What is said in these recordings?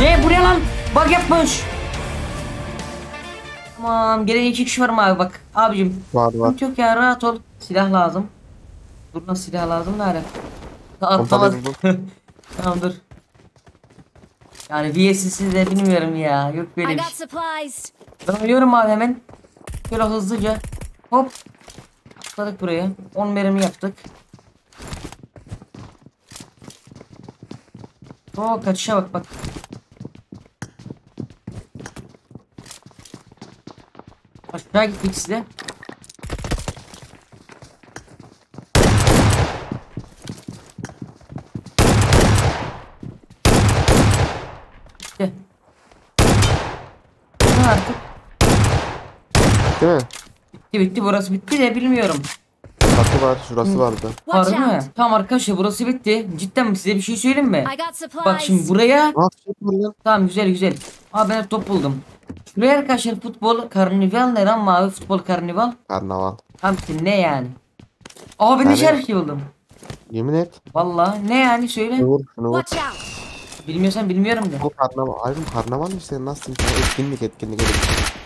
Ne buraya lan? Bak yapmış. Tamam, gelen iki kişi var mı abi bak. Abicim. Var. Yok ya, rahat ol. Silah lazım. Dur, nasıl silah lazım nerede? Atlamaz. Tamam dur. Yani VS'siz de bilmiyorum ya. Yok benim. Ben ölüyorum abi hemen. Şöyle hızlıca. Hop. Atladık buraya. 10 mermi yaptık. Oo, kaçışa bak. Aşağı gittik size. Gel. Ne artık? Bitti mi? Bitti. Burası bitti de bilmiyorum. Şurası var, şurası vardı. Var mı? Tamam arkadaşlar, burası bitti. Cidden mi, size bir şey söyleyeyim mi? Bak şimdi buraya. Tamam, güzel. Aa, ben top buldum. Şuraya arkadaşlar futbol karnival, ne lan mavi futbol karnival? Karnaval. Tamam ne yani? Aa, ben de şarkı buldum. Yemin et. Vallahi ne yani, söyle. Şunu vur. Bilmiyorsan bilmiyorum da. Bu karnaval, albüm karnaval mı senin, nasıl etkinlik.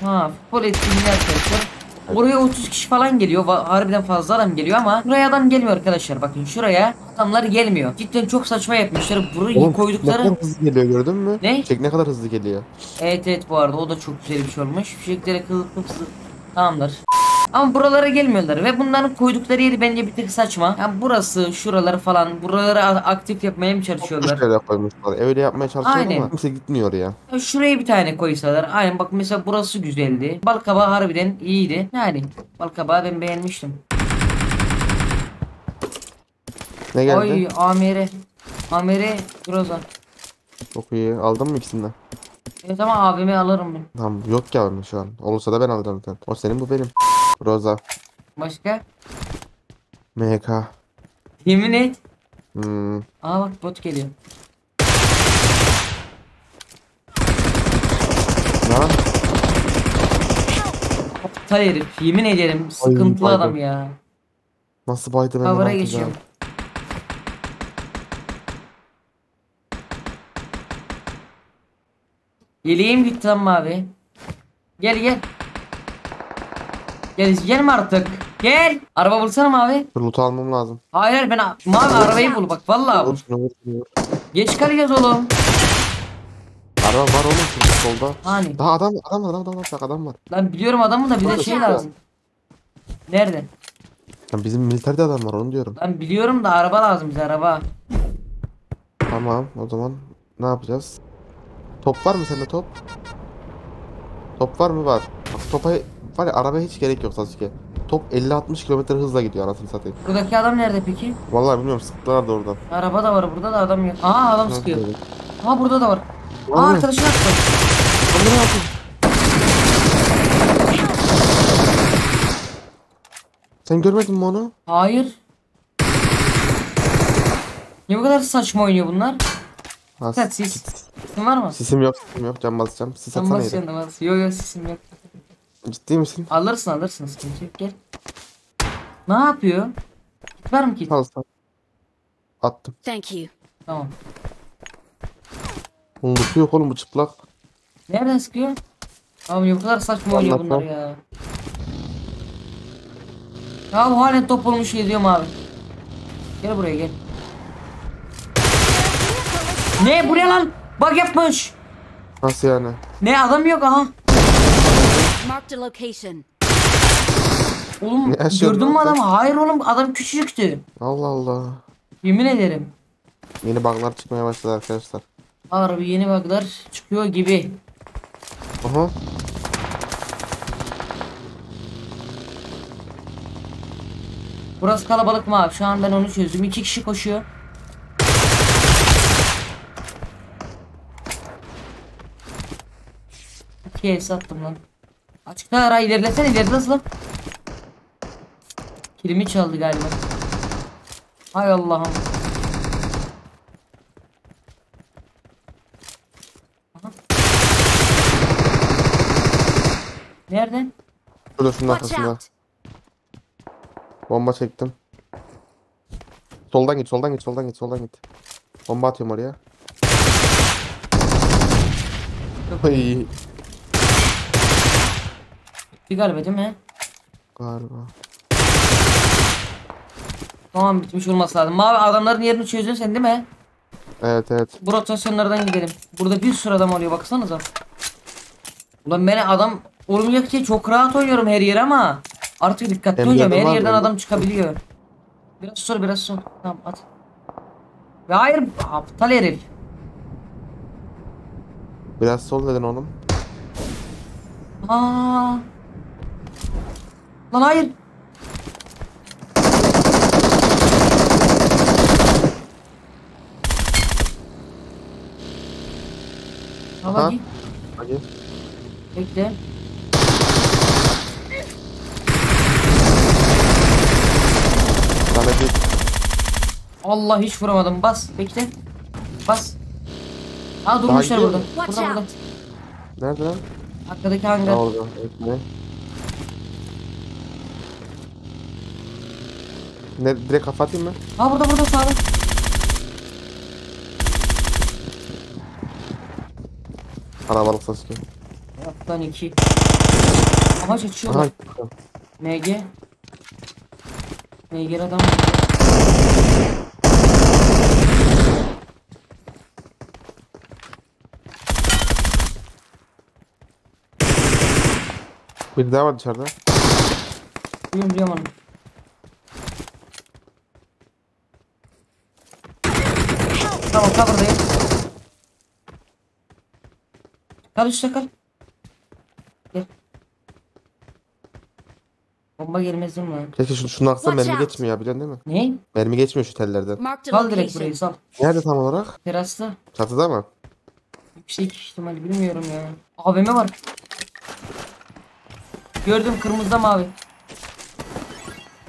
Ha, futbol etkinliği arkadaşlar. Buraya 30 kişi falan geliyor. Harbiden fazla adam geliyor ama buraya adam gelmiyor arkadaşlar. Bakın şuraya adamlar gelmiyor. Cidden çok saçma yapmışlar. Burayı oğlum, koydukları... Ne kadar hızlı geliyor, gördün mü? Ne? Çek ne kadar hızlı geliyor. Evet bu arada o da çok güzel bir şey olmuş. Fişeklere kılıp tamamdır. Ama buralara gelmiyorlar ve bunların koydukları yeri bence bir tık saçma. Yani burası, şuraları falan, buraları aktif yapmaya mı çalışıyorlar? Şöyle koymuşlar. Öyle yapmaya çalışıyorlar aynen. Ama kimse gitmiyor ya. Şuraya bir tane koysalar. Aynen bak mesela burası güzeldi. Balkabağı harbiden iyiydi. Yani balkabağı ben beğenmiştim. Ne geldi? Oy Amere Groza. Çok iyi. Aldın mı ikisinden? Evet ama abime alırım ben. Tamam yok gelmiş şu an. Olursa da ben alırım. O senin, bu benim. Roza. Başka? MK. Yemin et. Aa bak bot geliyor. Lan. Aptal herif. Yemin ederim sıkıntılı baydım. Adam ya. Nasıl baydı beni? Buraya geçiyorum. Yeleğim gitti lan mavi. Gel. Gel artık. Gel. Araba bulsana mavi. Loot almam lazım. Hayır ben mavi arabayı bul bak vallahi. Olur. Geç kalacağız oğlum. Araba var oğlum şurada solda. Hani? Daha adam var. Lan biliyorum adamı da bize şey lazım. Nerede? Lan bizim militerde adam var onu diyorum. Lan biliyorum da araba lazım bize, araba. Tamam o zaman ne yapacağız? Top var mı sende top? Top var mı? Var. Bak topa var ya, arabaya hiç gerek yok Sasuke. Top 50-60 km hızla gidiyor anasını satayım. Buradaki adam nerede peki? Vallahi bilmiyorum, sıktılar da oradan. Araba da var burada da adam yok. Aa adam sıkıyor. Aa burada da var. Aa arkadaşını attı. Onları attı. Sen görmedin mi onu? Hayır. Ne bu kadar saçma oynuyor bunlar? Kaç sis? Sisim var mı? Sisim yok can basacağım. Sis atsana yeri. Can basacağım da yok sisim yok. Ciddi misin? Alırsın sıkıntı yok, gel. Ne yapıyor? Kit var mı kit? Attım. Thank you. Tamam. Lütfü yok oğlum bu çıplak. Nereden sıkıyor? Abi ne kadar saçma oluyor bunlar ya. Ya bu halen top olmuş ediyorum abi. Gel buraya gel. Ne buraya lan? Bak yapmış. Nasıl yani? Ne adam yok aha. Oğlum gördün mü adamı? Hayır oğlum adam küçüktü. Allah. Yemin ederim. Yeni bug'lar çıkmaya başladı arkadaşlar. Harbi yeni bug'lar çıkıyor gibi. Aha. Burası kalabalık mı abi? Şu an ben onu çözdüm. 2 kişi koşuyor. İkiye sattım lan. Açıkta ara ilerlesene lan. Kilimi çaldı galiba. Hay Allah'ım. Nereden? Şurasının arkasında. Bomba çektim. Soldan git. Bomba atıyorum oraya. Ayy. Bir galiba değil mi? Galiba. Tamam, bitmiş olması lazım. Mavi adamların yerini çözüyorsun sen değil mi? Evet evet. Bu rotasyonlardan gidelim. Burada bir sürü adam oluyor baksanıza. Ulan beni adam olmayacak diye çok rahat oynuyorum her yere ama artık dikkatli oynayacağım. Her yerden adam çıkabiliyor. Biraz sor, biraz sor. Tamam at. Ve hayır aptal herif. Biraz sol dedin oğlum. Aa. Lan hayır. Hava git. Hadi. Bekle. Allah hiç vuramadım. Bas, bekle. Bas. Aa durmuşlar burada. Burada. Nerede lan? Arkadaki hangar. Oldu. Etme. Ne direkt kapatayım mı? Ha burada burada sağda. Kalabalık Sasuke. Yaptan iki. Aha çekiyorlar. MG. MG adam. Bir daha var dışarıda. Biliyorum biliyorum onu. Tamam cover'dayım. Kal üstte kal. Gel. Bomba gelmez mi lan? Keşke şunu atsam mermi geçmiyor ya, biliyorsun değil mi? Ne? Mermi geçmiyor şu tellerden. Sal direkt burayı sal. Nerede tam olarak? Terasta. Çatıda mı? Yüksek ihtimali bilmiyorum ya. AVM var. Gördüm, kırmızıda mavi.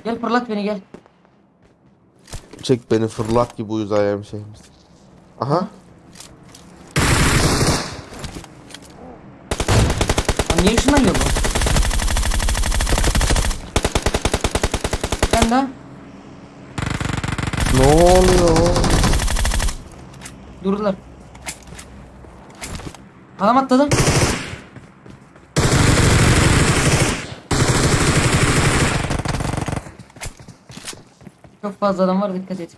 Gel fırlat beni gel. Çek beni fırlat gibi uyuz ayağım şeyimiz. Aha. Lan niye ışınlanıyor bu? Sen de. Ne oluyor? Durdular. Adam atladı. Çok fazla adam var, dikkat et.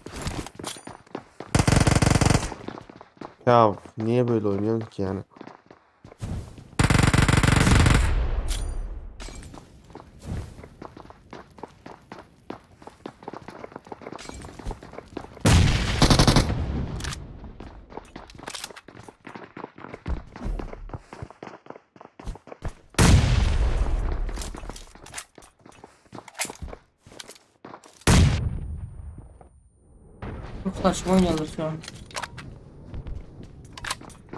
Ya niye böyle oynuyorsun ki yani? Saçma oynuyorlar şu an.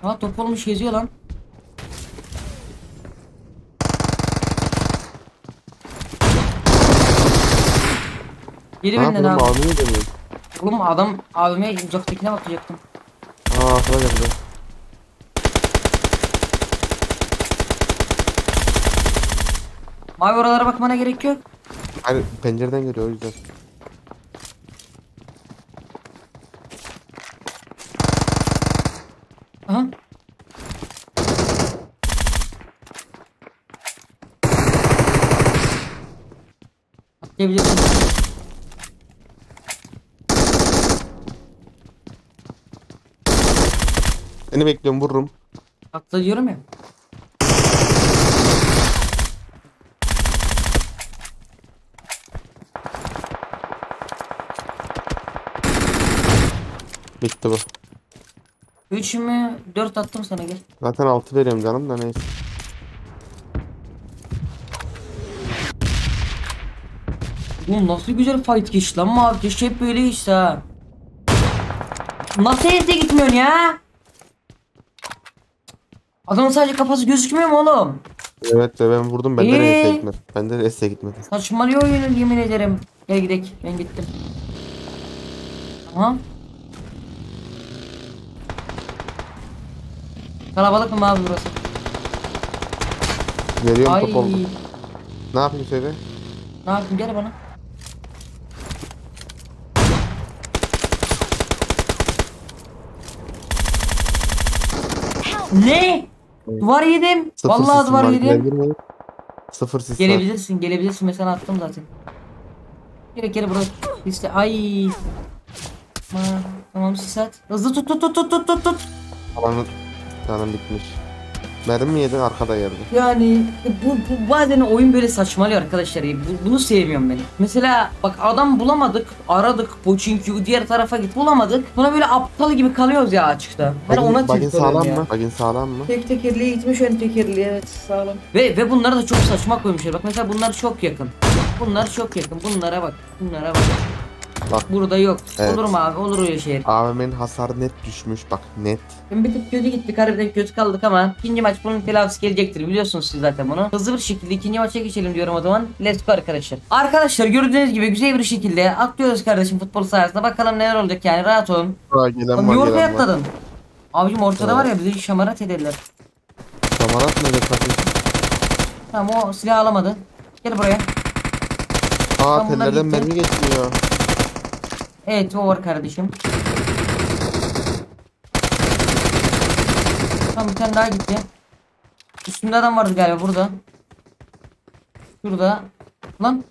Aa top olmuş geziyor lan. Geri benden abi. Oğlum adam abime uzaktakine bakacaktım. Aa aklıma geldi. Mavi oralara bakmana gerek yok. Hayır pencereden görüyor o yüzden. Aha. Atlayabilirsin. Seni bekliyorum, vururum. Atla diyorum ya. Bitti bu. 3 mü? 4 attım sana gel. Zaten 6 veriyorum canım da neyse. Oğlum nasıl güzel fight geçti lan mavi. Keşke hep böyle geçti ha. Nasıl evde gitmiyorsun ya? Adamın sadece kafası gözükmüyor mu oğlum? Evet de ben vurdum, benden ES'e gitmedi. Benden ES'e gitmedi. Saçmalıyor oyunu yemin ederim. Gel gidelim, ben gittim. Aha. Kalabalık mı abi burası? Geliyorum top oldu. Ne yapayım seni? Ne yapayım gel bana. Ne? Duvar yedim. Sıfır vallahi duvar yedim. Sıfır sis. Gelebilirsin, gelebilirsin. Mesela attım zaten. Geri geri bırak. İşte ay. Tamam sis at. Hızlı tut tut tut tut tut tut. Alanın canım bitmiş. Mermi mi yedin arkada yerdin? Yani bu bazen oyun böyle saçmalıyor arkadaşlar. Bunu sevmiyorum ben. Mesela bak adam bulamadık, aradık Pochinki'yi, diğer tarafa git bulamadık. Buna böyle aptal gibi kalıyoruz ya açıkta. Ben ona tilt oluyorum. Sağlam mı? Bagin sağlam mı? Tek tekerliğe gitmiş, ön tekerliğe evet sağlam. Ve bunları da çok saçma koymuşlar. Bak mesela bunlar çok yakın. Bunlar çok yakın. Bunlara bak. Bunlara bak. Bak burada yok. Evet. Olur mu abi? Olur öyle şey. AVM'nin hasarı net düşmüş bak net. Şimdi bir tık kötü gittik, harbiden kötü kaldık ama ikinci maç bunun telafisi gelecektir, biliyorsunuz siz zaten bunu. Hızlı bir şekilde ikinci maça geçelim diyorum o zaman. Let's go arkadaşlar. Arkadaşlar gördüğünüz gibi güzel bir şekilde atlıyoruz kardeşim futbol sahasına, bakalım neler olacak yani, rahat olun. Abi ortaya atladın. Abicim ortada evet. Var ya bizi şamarat ederler. Şamarat mı ederler? Tamam o silah alamadı. Gel buraya. Aa tellerden mermi geçmiyor. Evet o var kardeşim. Tam bir tane daha gitti. Üstümde adam vardı galiba burada. Şurada. Lan.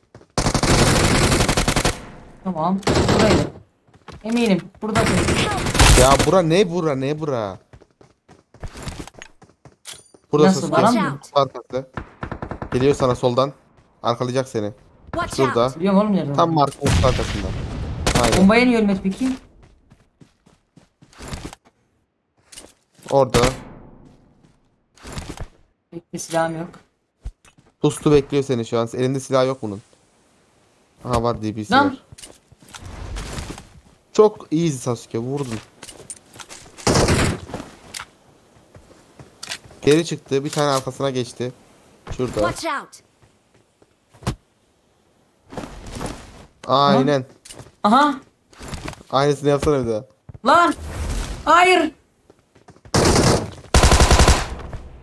Tamam. Buraydı. Eminim. Burada. Ya bura ne bura ne bura. Burada Sasuke. Arkası. Geliyor sana soldan. Arkalayacak seni. Şurada. Tam marka arkasında. Aynen. Bombaya niye ölmedi peki? Orada. Bekle silahım yok. Pustu bekliyor seni şu an. Elinde silah yok bunun. Aha var DB'si var. Çok easy Sasuke vurdun. Geri çıktı bir tane arkasına geçti. Şurada. Aynen. Lan. Aha. Aynısını yapsana bir daha. Lan. Hayır.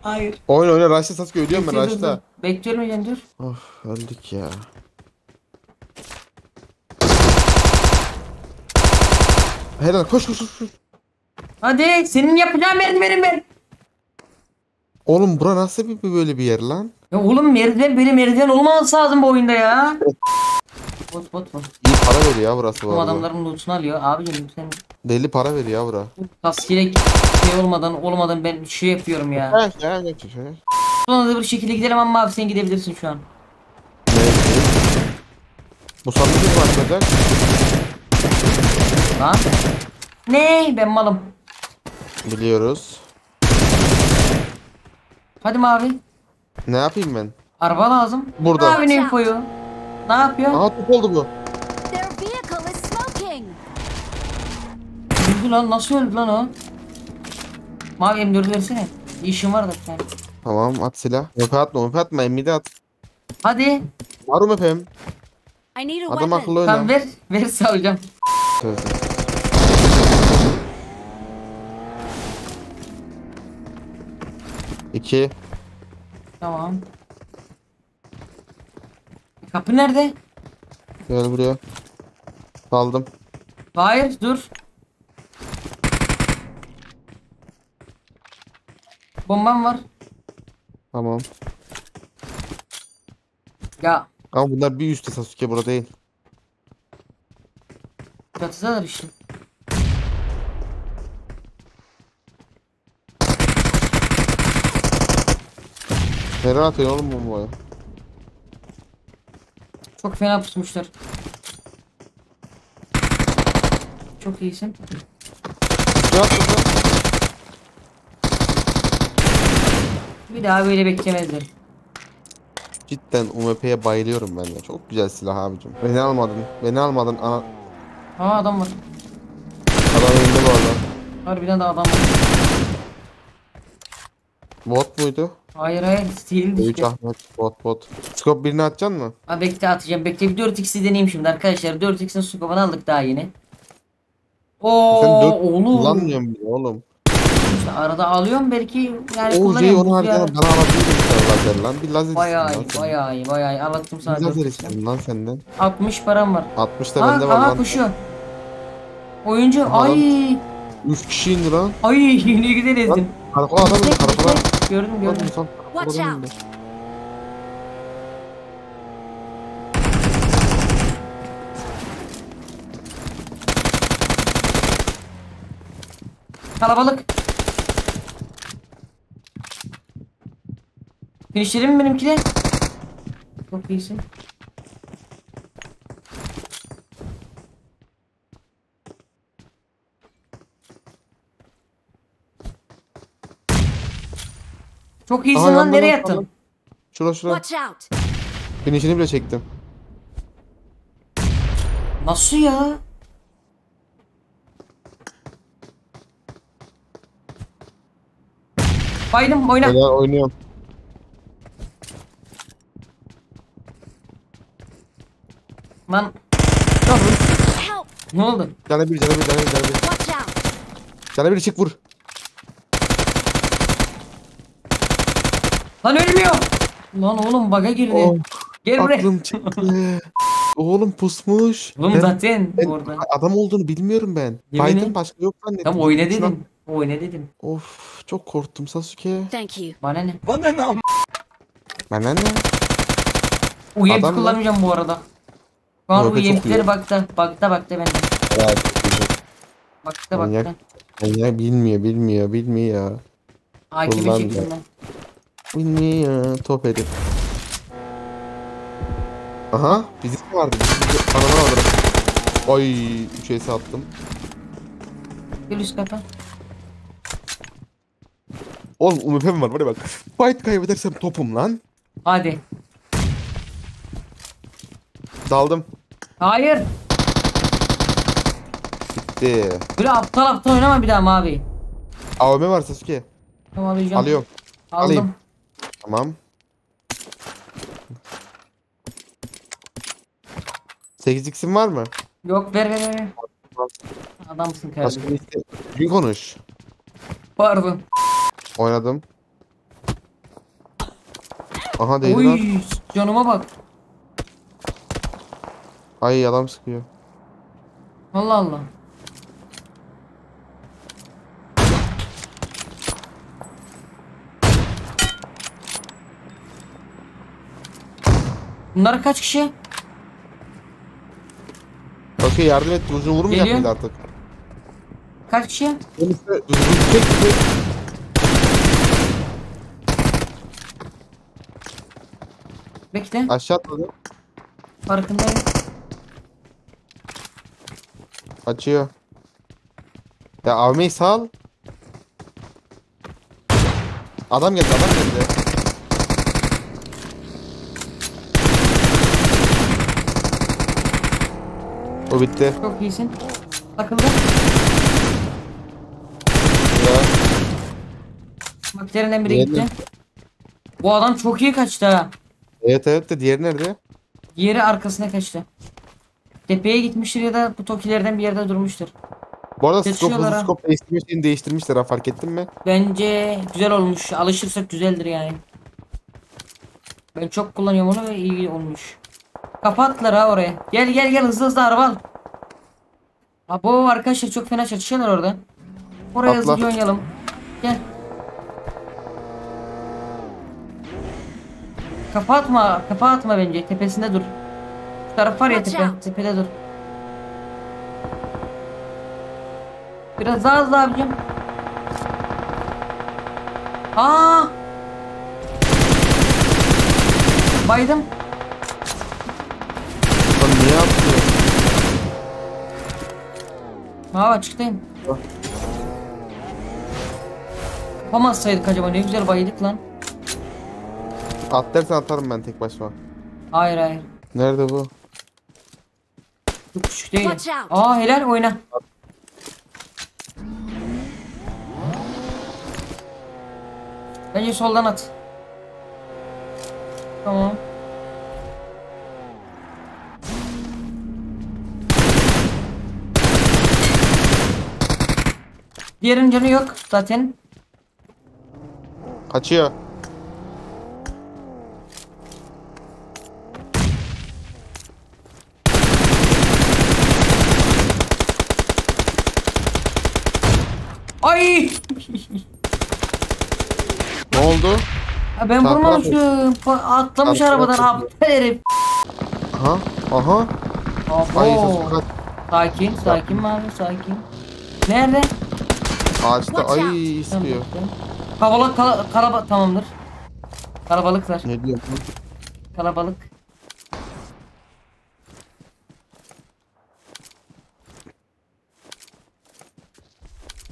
Hayır. Oyna oyna Raş'ta Sasuke ödüyorum ben Raş'ta. Bekliyorum hocam dur. Of öldük ya. Helal koş koş koş. Hadi senin yapacağın merdivenim. Oğlum bura nasıl bir böyle bir yer lan? Ya oğlum merdiven böyle merdiven olmaması lazım bu oyunda ya. Bot mu? İyi para veriyor ya burası. Bu adamların lootunu alıyor abicim sen. Deli para veriyor ya bura. Kaskilek şey olmadan ben şey yapıyorum ya. Evet. Sonra da bir şekilde gidelim ama abi sen gidebilirsin şu an. Evet. Bu sandık mı açacak? Lan. Ne? Ben malım. Biliyoruz. Hadi mavi. Ne yapayım ben? Araba lazım. Burada. Abinin koyu. Ne yapıyor? Aha top oldu bu. Öldü lan, nasıl öldü lan o? Mavi M4 versene. Bir işim var da sen. Tamam at silah. MP atma MP atma MP'de at. Hadi. Var mı MP'm? Adam akıllı oyna. Tamam ver sağlayacağım. İki. Tamam. Kapı nerede? Gel buraya. Aldım. Hayır dur. Bombam var. Tamam. Ya. Ama bunlar bir üstte Sasuke burada değil. Çatıdalar işte. Nereye atıyorsun oğlum bombayı? Çok fena pusmuşlar. Çok iyisin. Bir daha böyle beklemezler. Cidden UMP'ye bayılıyorum ben ya. Çok güzel silah abicim. Beni almadın. Beni almadın. Aa. Aa adam var. Adam öldü bu arada. Harbiden de adam var. Bot muydu? Hayır değil. Bot. Scope birini atacaksın mı? Ha bekle atacağım. Bekle bir 4x'i deneyeyim şimdi arkadaşlar. 4x'in scope'unu aldık daha yeni. Oo oğlum. Kullanmıyorum bile oğlum. İşte arada alıyorum belki yani kullanıyorum. Onu harbiden bana alabilirim lan. Bir lazer. Bayağı iyi. Anlattım sana. Lazer istedim lan senden. 60 param var. 60 da bende var lan. Aha kuşu. Oyuncu ay. 3 kişi indi lan. Ay ne güzel ezdin. Karakola adam. Gördüm. Watch out. Kalabalık. Finişlerim benimkine. Çok iyisin. Çok iyisin lan, yandım, nereye attın? Şura. Finişini bile çektim. Nasıl ya? Baydım, oyna. Ya oynuyorum. Lan. Ne oldu? Canı bir. Canı bir çık vur. Lan ölmüyor. Lan oğlum bug'a girdi. Oh, gel buraya. Oğlum pusmuş. Oğlum ben, zaten orada. Adam olduğunu bilmiyorum ben. Baydım, başka yok zannettim. Tamam oyna dedim. Of çok korktum Sasuke. Bana ne? O yemik kullanmayacağım bu arada. Şu an bu yemikleri bakta bende. Evet. Bakta. Ya bilmiyor. Hakime çektim ben. Bilmiyor top edip. Aha bizim vardı. Ananı alırım. Oy 3'e sattım. Gel üst kata. Oğlum umupem var, buraya bak. Fight kaybedersem topum lan. Hadi. Daldım. Hayır. Gitti. Böyle aptal oynama bir daha mavi. AVM var Sasuke. Tamam alacağım. Alıyorum. Aldım. Alayım. Tamam. 8x'in var mı? Yok, ver. Adamsın kardeşim. Bir konuş. Pardon. Oynadım. Aha değdi lan. Canıma bak. Ay adam sıkıyor. Allah. Bunlar kaç kişi? Okey, yardım et. Uzun vurmayacak mıydı artık? Kaç kişi? Bekle. Aşağı atladı. Farkındayım. Açıyor. Ya AVM'yi sal. Adam geldi. O bitti. Çok iyisin. Takıldı. Bak derinden biri gitti. Bu adam çok iyi kaçtı ha. Evet de diğeri nerede? Diğeri arkasına kaçtı. Tepeye gitmiştir ya da bu tokilerden bir yerde durmuştur. Bu arada scope değiştirmişler ha, fark ettin mi? Bence güzel olmuş. Alışırsak güzeldir yani. Ben çok kullanıyorum onu ve iyi olmuş. Kapattılar ha oraya. Gel hızlı araba al. Abo arkadaşlar çok fena çatışıyorlar orada. Oraya hızlı oynayalım. Gel. Kafa atma bence, tepesinde dur. Şu taraf var ya, tepede dur. Biraz daha hızlı abicim. Aaa! Baydım. Lan niye yaptın? Açıktayım. Yapamazsaydık acaba, ne güzel baydık lan. At dersen atarım ben tek başıma. Hayır. Nerede bu? Çok küçük değil. Helal, oyna. Bence soldan at. Tamam. Diğerinin canı yok zaten. Kaçıyor. Ne oldu? Ya ben vurmamışım. Atlamış arabadan aptal herif. Aha. Aha. Oho. Sakin, sakin mi abi? Sakin. Nerede? Ağaçta. Ay istiyor. Kalabalık, kalabalık tamamdır. Kalabalıklar. Ne diyorsun? Kalabalık.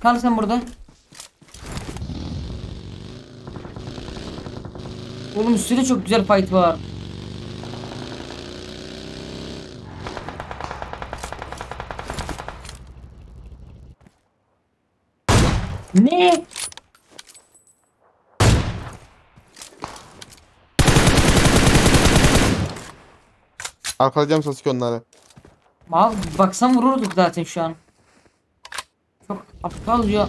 Kal sen burada. Oğlum üstüne çok güzel fight var. Ne? Arkalayacağım Sasuke onları. Abi baksan vururduk zaten şu an. Çok aptal ya.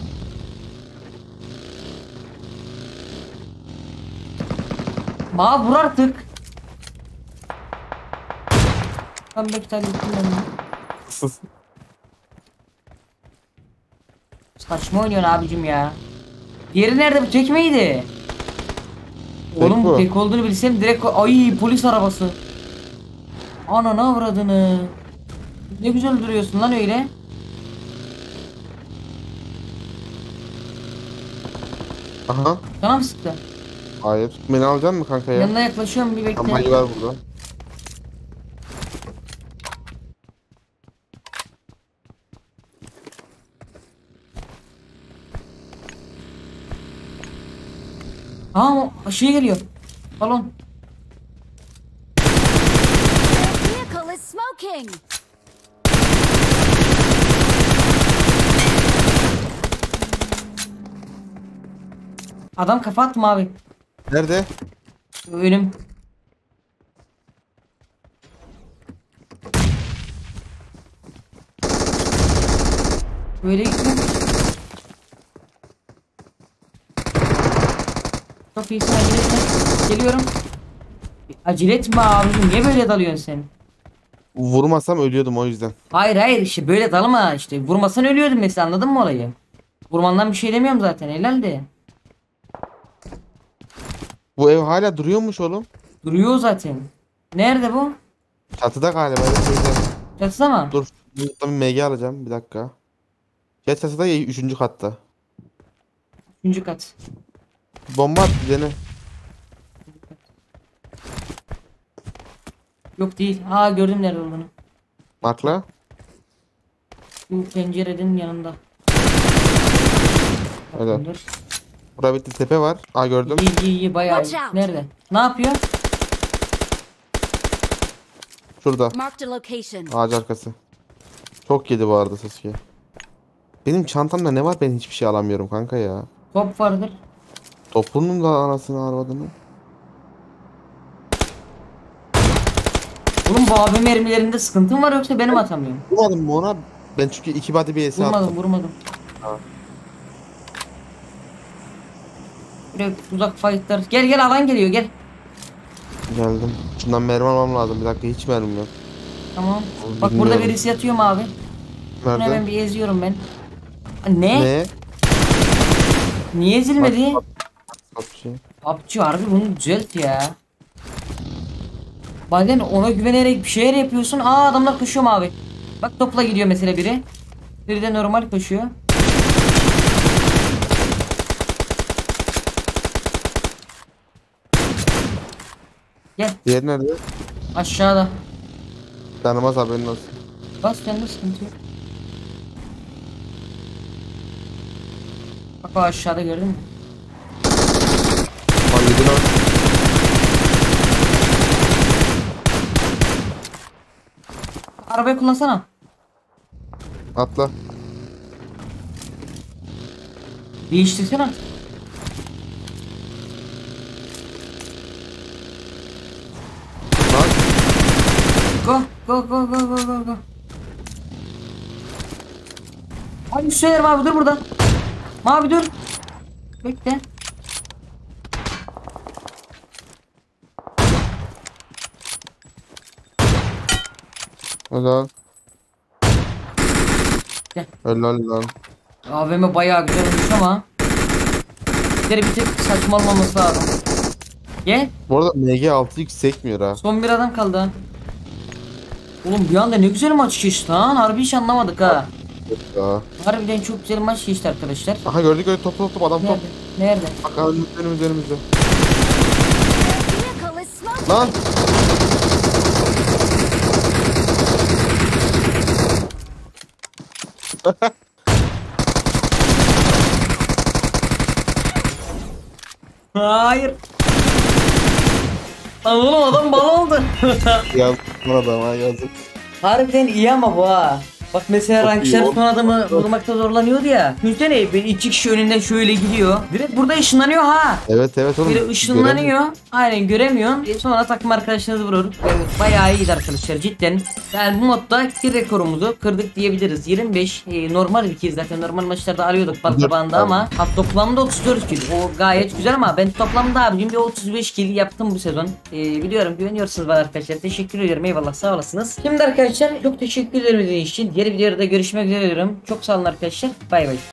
Aa vur artık. Tam bir tane tuttum. Saçma oynuyorsun abicim ya. Diğeri nerede, bu tek miydi? Oğlum bu tek olduğunu bilsem direkt ay polis arabası. Ananı avradını. Ne güzel duruyorsun lan öyle. Aha. Sana mı sıktı? Hayır. Beni alacaksın mı kanka ya? Yanına yaklaşıyorum, bir bekle. Tamam, var burada. Tamam, şey geliyor. Balon. Adam kafa attı abi. Nerede? Önüm. Böyle gitme. Çok iyisin, acele etme. Geliyorum. Acele etme abicim, niye böyle dalıyorsun sen? Vurmasam ölüyordum o yüzden. Hayır hayır, işte böyle dalma işte. Vurmasan ölüyordum mesela, anladın mı olayı? Vurmandan bir şey demiyorum zaten, helal de. Bu ev hala duruyormuş oğlum. Duruyor zaten. Nerede bu? Çatıda galiba. Çatıda mı? Dur. Bir MG alacağım. Bir dakika. Ya çatıda ya 3. katta. 3. kat. Bomba at dene. Yok değil. Aa gördüm nerede olduğunu. Markla. Bu pencerenin yanında. Evet. Burada bir tepe var. Aa gördüm. İyi iyi, iyi bayağı. Nerede? Ne yapıyor? Şurada. Ağaç arkası. Çok yedi bu arada Sasuke. Benim çantamda ne var? Ben hiçbir şey alamıyorum kanka ya. Top vardır. Topunun da anasını arvadını. Oğlum bu abim mermilerinde sıkıntım var yoksa benim atamıyorum. Vurmadım mı ona? Ben çünkü 2 body bir hesap attım. Vurmadım. Ha. Uzak fightlar. Gel gel, alan geliyor, gel. Geldim. Şundan mermi almam lazım. Bir dakika, hiç mermi yok. Tamam. Bilmiyorum. Bak burada birisi yatıyor mu abi? Nerede? Hemen bir eziyorum ben. Ne? Ne? Niye ezilmedi? Pubg harbi bunu düzelt ya. Bazen ona güvenerek bir şeyler yapıyorsun. Aa adamlar koşuyor mu abi? Bak topla gidiyor mesela biri. Biri de normal koşuyor. Gel. Diğer nerede? Aşağıda. Tanımaz, haberin olsun. Bas kendine, sıkıntı yok. Bak o aşağıda, gördün mü? Lan yedi lan. Arabayı kullansana. Atla. Değiştirsene. Go go go go go go go. Abi şeyler var, dur burada. Mavi dur. Bekle. Helal. Gel. Helal lan. AVM bayağı güzel olmuş ama. Mapleri bir tek saçmalaması lazım. Gel. Bu arada MG6 sekmiyor ha. Son bir adam kaldı. Oğlum bir anda ne güzel maç geçti lan. Harbi hiç anlamadık ha. Ya. Harbiden çok güzel maç geçti arkadaşlar. Aha gördük öyle top adam. Nerede? Top. Nerede? Bak önümüzde. Lan. Hayır. Lan oğlum adam bal oldu. Yazık adam ha, yazık. Harbiden iyi ama bu ha. Bak mesela rankçılar son adamı vurmakta zorlanıyordu ya. Müjde ne? Ben iki kişi önünden şöyle gidiyor. Direkt burada ışınlanıyor ha. Evet oğlum. Biri ışınlanıyor. Göremiyor. Aynen göremiyorsun. Sonra takım arkadaşınızı vurur. Evet, bayağı iyiydi arkadaşlar cidden. Yani bu moddaki rekorumuzu kırdık diyebiliriz. 25 normal bir kez zaten. Normal maçlarda arıyorduk bak tabanda ama. Toplamda 34 kill. O gayet güzel ama ben toplamda abicim bir 35 kill yaptım bu sezon. Biliyorum güveniyorsunuz bana arkadaşlar. Teşekkür ediyorum. Eyvallah sağ olasınız. Şimdi arkadaşlar çok teşekkür ederim için. Diğer videoda görüşmek üzere diyorum. Çok sağ olun arkadaşlar. Bay bay.